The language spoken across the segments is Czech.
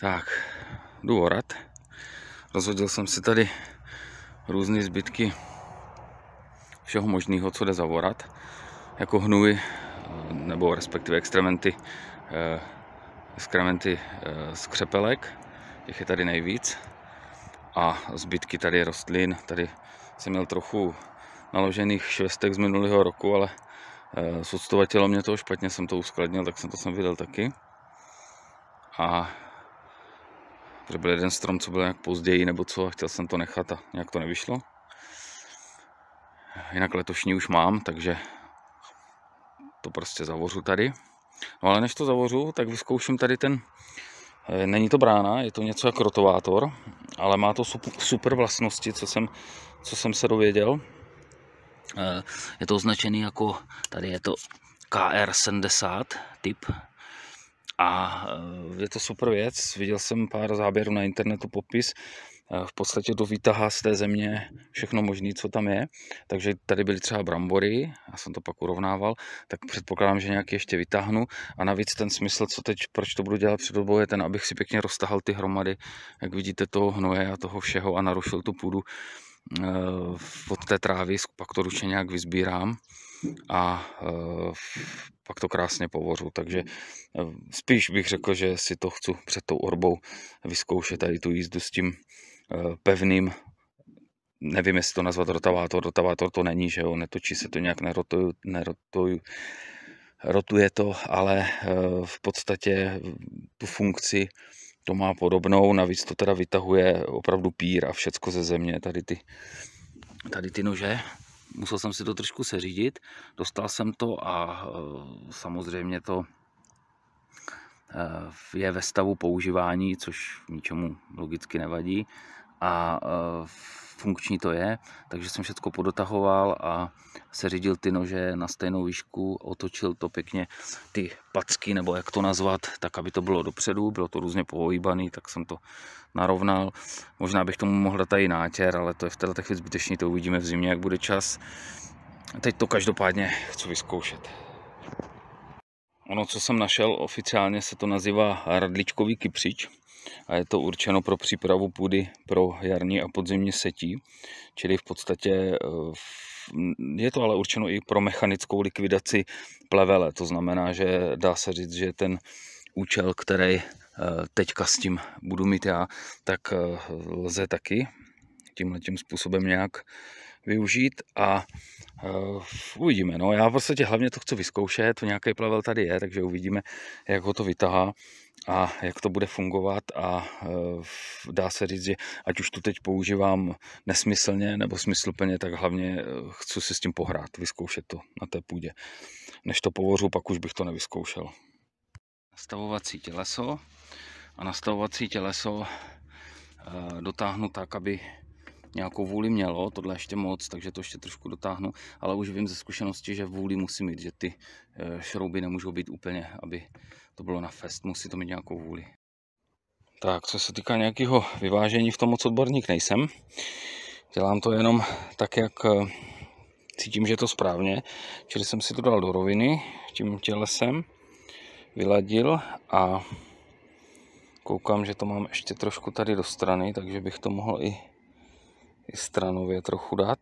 Tak, jdu orat. Rozhodil jsem si tady různé zbytky všeho možného, co jde zavorat. Jako hnůj, nebo respektive exkrementy z křepelek, těch je tady nejvíc. A zbytky tady rostlin, tady jsem měl trochu naložených švestek z minulého roku, ale s odstovatilo mě toho špatně, jsem to uskladnil, tak jsem to sem vydal taky. A to byl jeden strom, co byl nějak později nebo co, a chtěl jsem to nechat a nějak to nevyšlo. Jinak letošní už mám, takže to prostě zavořu tady. No ale než to zavořu, tak vyzkouším tady ten, není to brána, je to něco jako rotovátor, ale má to super vlastnosti, co jsem se dověděl. Je to označený jako, tady je to KR 70 typ. A je to super věc, viděl jsem pár záběrů na internetu, popis, v podstatě to vytahá z té země všechno možné, co tam je, takže tady byly třeba brambory, já jsem to pak urovnával, tak předpokládám, že nějaký ještě vytáhnu a navíc ten smysl, co teď, proč to budu dělat před dobou, je ten, abych si pěkně roztahal ty hromady, jak vidíte, toho hnoje a toho všeho a narušil tu půdu od té trávy, pak to ručně nějak vyzbírám a pak to krásně povořu, takže spíš bych řekl, že si to chci před tou orbou vyzkoušet tady tu jízdu s tím pevným, nevím jestli to nazvat rotavátor to není, že jo, netočí se to nějak, rotuje to, ale v podstatě tu funkci to má podobnou, navíc to teda vytahuje opravdu pír a všecko ze země, tady ty nože. Musel jsem si to trošku seřídit, dostal jsem to a samozřejmě to je ve stavu používání, což ničemu logicky nevadí a funkční to je, takže jsem všechno podotahoval a seřídil ty nože na stejnou výšku, otočil to pěkně ty packy, nebo jak to nazvat, tak aby to bylo dopředu, bylo to různě pohojíbané, tak jsem to narovnal. Možná bych tomu mohl dát i nátěr, ale to je v této chvíli zbytečný, to uvidíme v zimě, jak bude čas. Teď to každopádně chci vyzkoušet. Ono, co jsem našel, oficiálně se to nazývá radličkový kypřič. A je to určeno pro přípravu půdy pro jarní a podzimní setí, čili v podstatě je to ale určeno i pro mechanickou likvidaci plevele, to znamená, že dá se říct, že ten účel, který teďka s tím budu mít já, tak lze taky tímhletím způsobem nějak využít a uvidíme. No, já v podstatě hlavně to chci vyzkoušet, nějaký plevel tady je, takže uvidíme, jak ho to vytahá a jak to bude fungovat a dá se říct, že ať už to teď používám nesmyslně nebo smysluplně, tak hlavně chci si s tím pohrát, vyzkoušet to na té půdě. Než to povořu, pak už bych to nevyzkoušel. Nastavovací těleso a nastavovací těleso dotáhnu tak, aby nějakou vůli mělo, tohle ještě moc, takže to ještě trošku dotáhnu, ale už vím ze zkušenosti, že vůli musí mít, že ty šrouby nemůžou být úplně, aby to bylo na fest, musí to mít nějakou vůli. Tak, co se týká nějakého vyvážení, v tom moc odborník nejsem. Dělám to jenom tak, jak cítím, že je to správně, čili jsem si to dal do roviny, tím tělesem vyladil a koukám, že to mám ještě trošku tady do strany, takže bych to mohl i stranově trochu dát,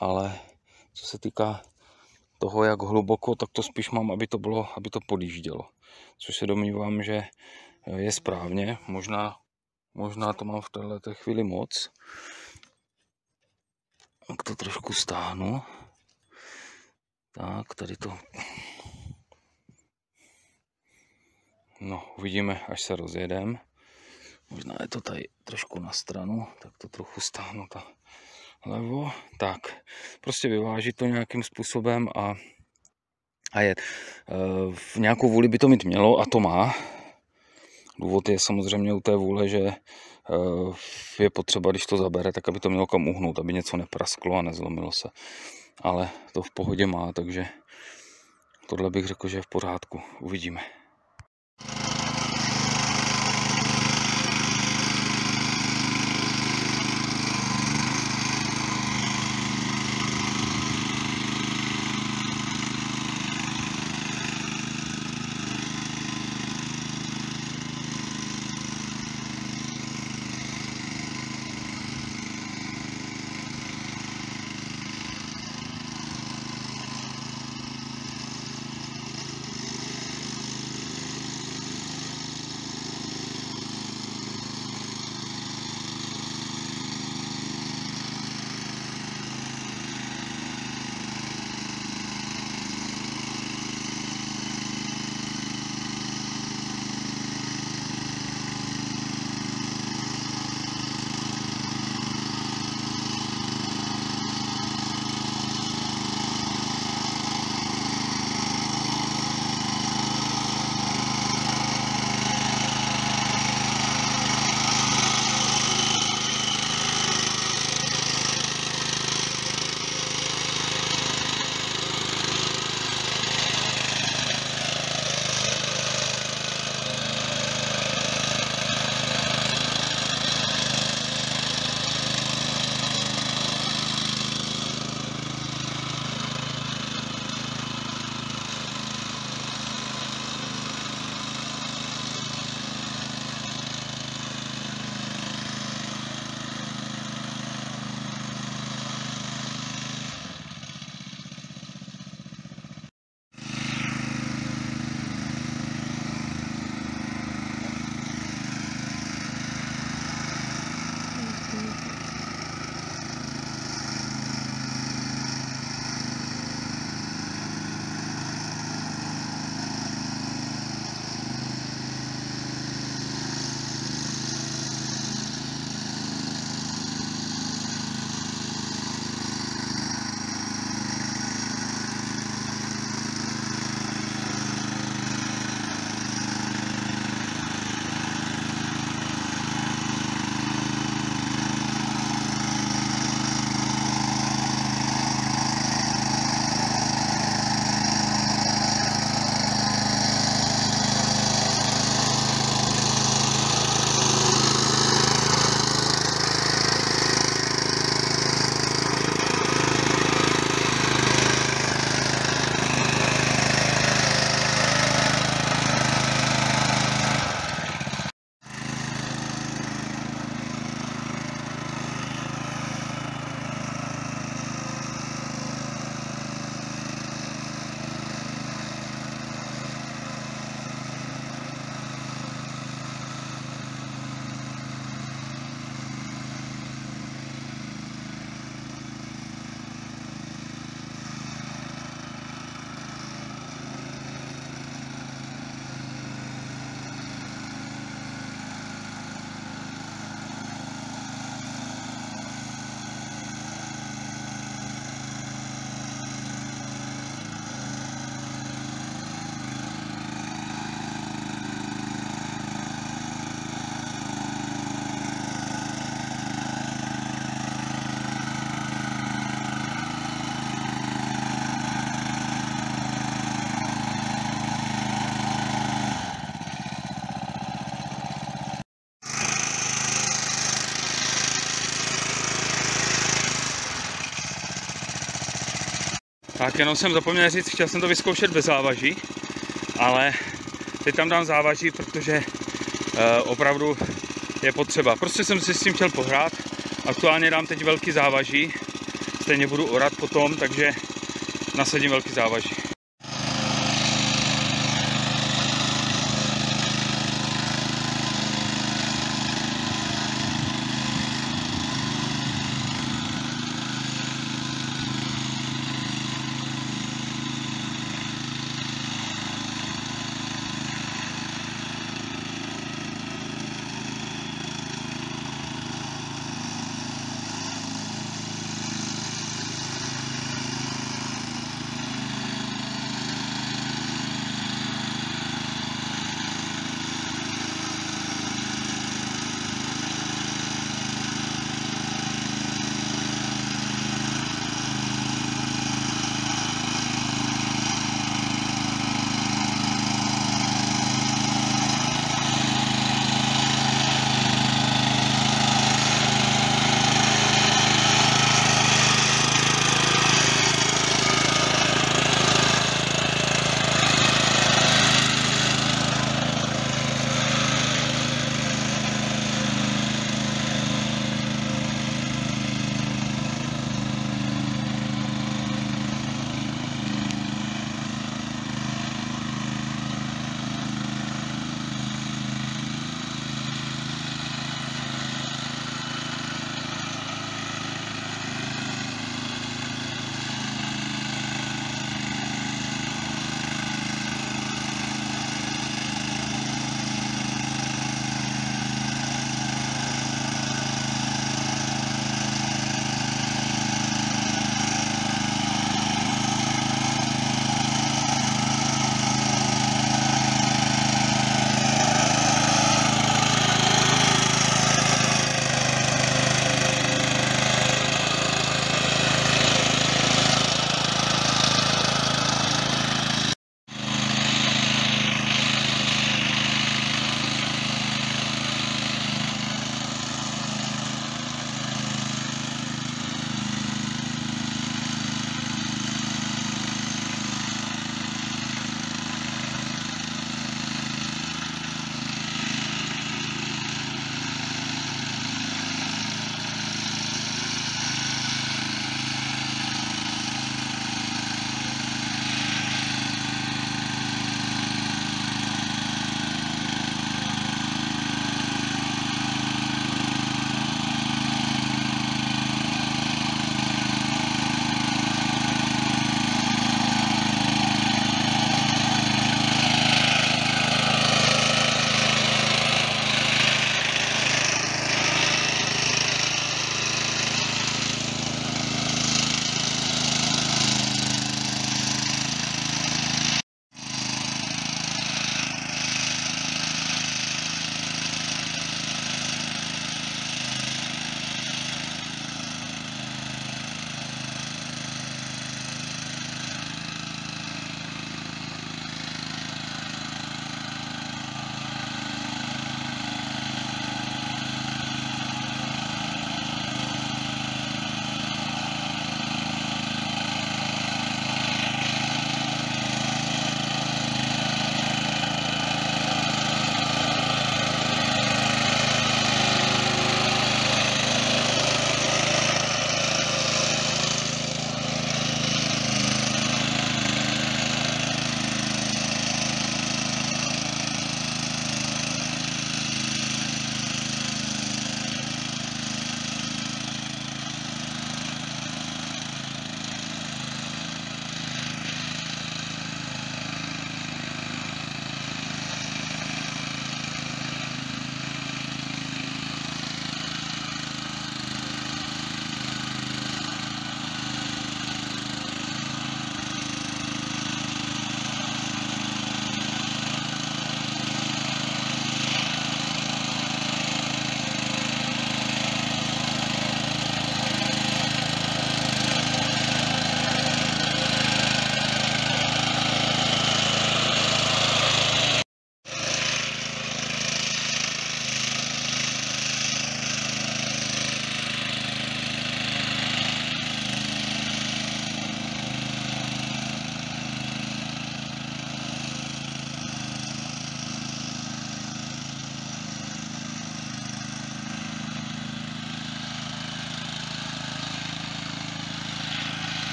ale co se týká toho, jak hluboko, tak to spíš mám, aby to podjíždělo, což se domnívám, že je správně, možná to mám v této chvíli moc, tak to trošku stáhnu, tak tady to, no uvidíme, až se rozjedem. Možná je to tady trošku na stranu, tak to trochu stáhnu ta levo. Tak, prostě vyvážit to nějakým způsobem a jet. Nějakou vůli by to mít mělo a to má. Důvod je samozřejmě u té vůle, že je potřeba, když to zabere, tak aby to mělo kam uhnout, aby něco neprasklo a nezlomilo se. Ale to v pohodě má, takže tohle bych řekl, že je v pořádku. Uvidíme. Tak jenom jsem zapomněl říct, chtěl jsem to vyzkoušet bez závaží, ale teď tam dám závaží, protože opravdu je potřeba. Prostě jsem si s tím chtěl pohrát, aktuálně dám teď velký závaží, stejně budu orat potom, takže nasadím velký závaží.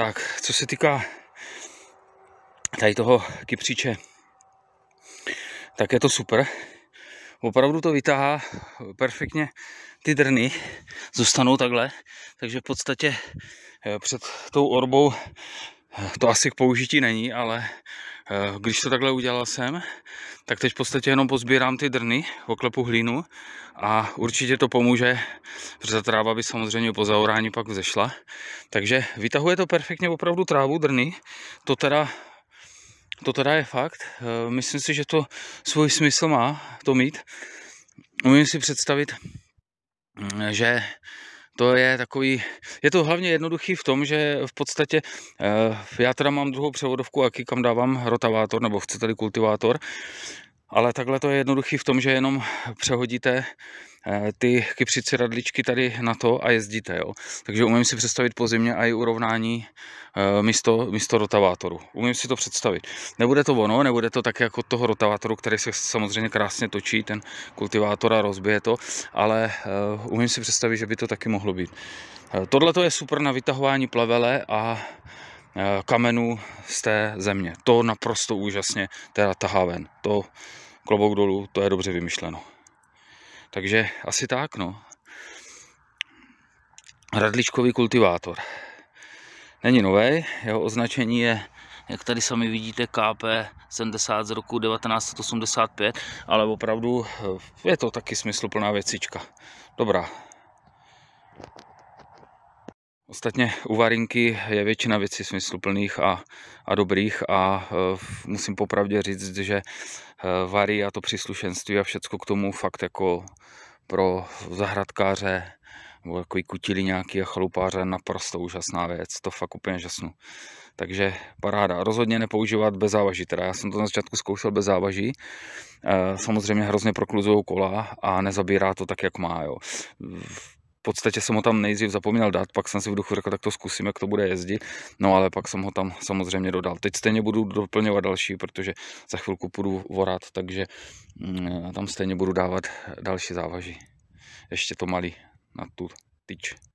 Tak, co se týká tady toho kypříče, tak je to super. Opravdu to vytáhá perfektně, ty drny zůstanou takhle, takže v podstatě před tou orbou to asi k použití není, ale když to takhle udělal jsem, tak teď v podstatě jenom pozbírám ty drny, oklepu hlínu a určitě to pomůže, protože ta tráva by samozřejmě po zaorání pak vzešla. Takže vytahuje to perfektně opravdu trávu, drny, to teda je fakt. Myslím si, že to svůj smysl má to mít. Umím si představit, že to je takový, je to hlavně jednoduchý v tom, že v podstatě já teda mám druhou převodovku, kam dávám rotavátor, nebo chci tady kultivátor, ale takhle to je jednoduchý v tom, že jenom přehodíte ty kypřici radličky tady na to a jezdíte, jo. Takže umím si představit po zimě i urovnání místo rotavátoru. Umím si to představit. Nebude to ono, nebude to tak jako toho rotavátoru, který se samozřejmě krásně točí, ten kultivátor a rozbije to, ale umím si představit, že by to taky mohlo být. Tohle to je super na vytahování plavele a kamenů z té země. To naprosto úžasně teda tahá ven. To klobouk dolů, to je dobře vymyšleno. Takže asi tak, no. Radličkový kultivátor. Není nový, jeho označení je, jak tady sami vidíte, KP 70 z roku 1985, ale opravdu je to taky smysluplná věcička. Dobrá. Ostatně u Varinky je většina věcí smysluplných a dobrých a musím popravdě říct, že Vary a to příslušenství a všecko k tomu fakt jako pro zahradkáře nebo takový kutili nějaký a chalupáře naprosto úžasná věc, to fakt úplně žasnu. Takže paráda, rozhodně nepoužívat bez závaží, teda já jsem to na začátku zkoušel bez závaží, samozřejmě hrozně prokluzují kola a nezabírá to tak, jak má, jo. V podstatě jsem ho tam nejdřív zapomněl dát, pak jsem si v duchu řekl, tak to zkusím, jak to bude jezdit, no ale pak jsem ho tam samozřejmě dodal. Teď stejně budu doplňovat další, protože za chvilku půjdu vorat, takže tam stejně budu dávat další závaží. Ještě to malý na tu tyč.